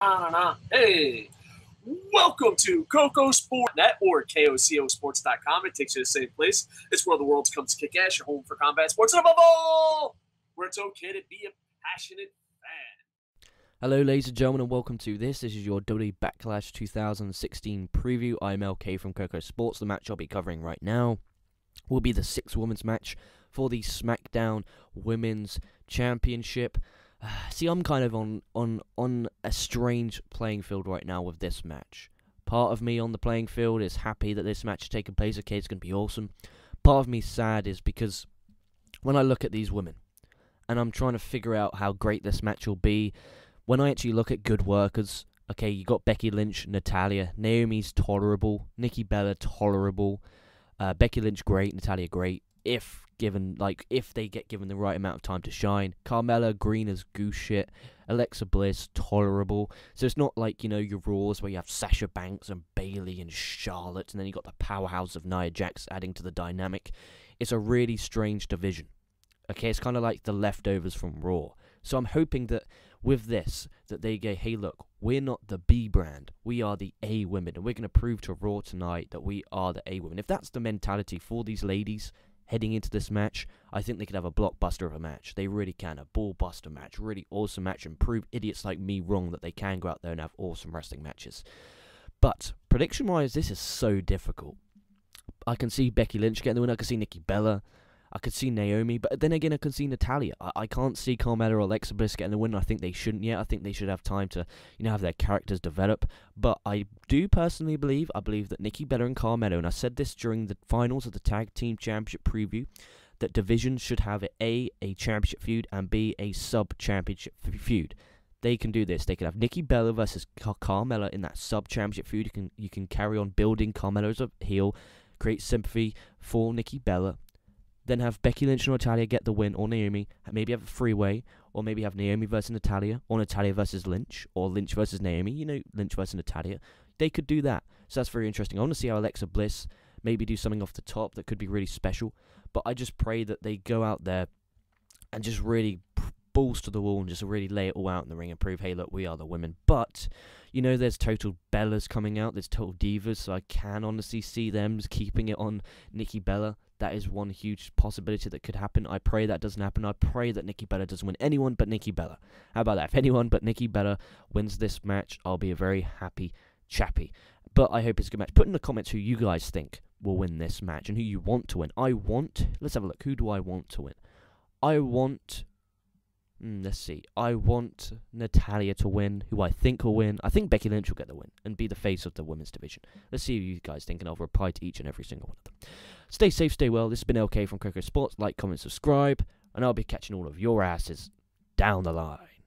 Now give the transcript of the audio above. Hey, welcome to Kocosports.net or KOCOsports.com. It takes you to the same place. It's where the world comes to kick ass, your home for combat sports, and above all, where it's okay to be a passionate fan. Hello, ladies and gentlemen, and welcome to this. This is your WWE Backlash 2016 preview. I'm LK from Kocosports. The match I'll be covering right now will be the six women's match for the SmackDown Women's Championship. See, I'm kind of on a strange playing field right now with this match. Part of me on the playing field is happy that this match is taking place. Okay, it's going to be awesome. Part of me sad is because when I look at these women and I'm trying to figure out how great this match will be, when I actually look at good workers, okay, you got Becky Lynch, Natalya, Naomi's tolerable, Nikki Bella tolerable, Becky Lynch great, Natalya great. If they get given the right amount of time to shine. Carmella, green as goose shit. Alexa Bliss, tolerable. So it's not like, you know, your Raws where you have Sasha Banks and Bayley and Charlotte, and then you got the powerhouse of Nia Jax adding to the dynamic. It's a really strange division. Okay, it's kind of like the leftovers from Raw. So I'm hoping that with this, that they go, hey look, we're not the B brand, we are the A women, and we're going to prove to Raw tonight that we are the A women. If that's the mentality for these ladies heading into this match, I think they could have a blockbuster of a match. They really can. A ballbuster match. Really awesome match. And prove idiots like me wrong that they can go out there and have awesome wrestling matches. But prediction-wise, this is so difficult. I can see Becky Lynch getting the win. I can see Nikki Bella. I could see Naomi. But then again, I can see Natalya. I can't see Carmella or Alexa Bliss getting the win. I think they shouldn't yet. I think they should have time to, you know, have their characters develop. But I do personally believe, that Nikki Bella and Carmella, and I said this during the finals of the Tag Team Championship preview, that divisions should have A, championship feud, and B, a sub-championship feud. They can do this. They can have Nikki Bella versus Carmella in that sub-championship feud. You can carry on building Carmella as a heel, create sympathy for Nikki Bella, then have Becky Lynch and Natalya get the win, or Naomi, and maybe have a three-way, or maybe have Naomi versus Natalya, or Natalya versus Lynch, or Lynch versus Naomi, you know, Lynch versus Natalya. They could do that. So that's very interesting. I want to see how Alexa Bliss maybe do something off the top that could be really special, but I just pray that they go out there and just really balls to the wall and just really lay it all out in the ring and prove, hey, look, we are the women. But, you know, there's total Bellas coming out, there's total divas, so I can honestly see them keeping it on Nikki Bella. That is one huge possibility that could happen. I pray that doesn't happen. I pray that Nikki Bella doesn't win. Anyone but Nikki Bella. How about that? If anyone but Nikki Bella wins this match, I'll be a very happy chappy. But I hope it's a good match. Put in the comments who you guys think will win this match and who you want to win. Let's have a look. Who do I want to win? I want Natalya to win, who I think will win. I think Becky Lynch will get the win and be the face of the women's division. Let's see who you guys think, and I'll reply to each and every single one of them. Stay safe, stay well. This has been LK from Kocosports. Like, comment, subscribe, and I'll be catching all of your asses down the line.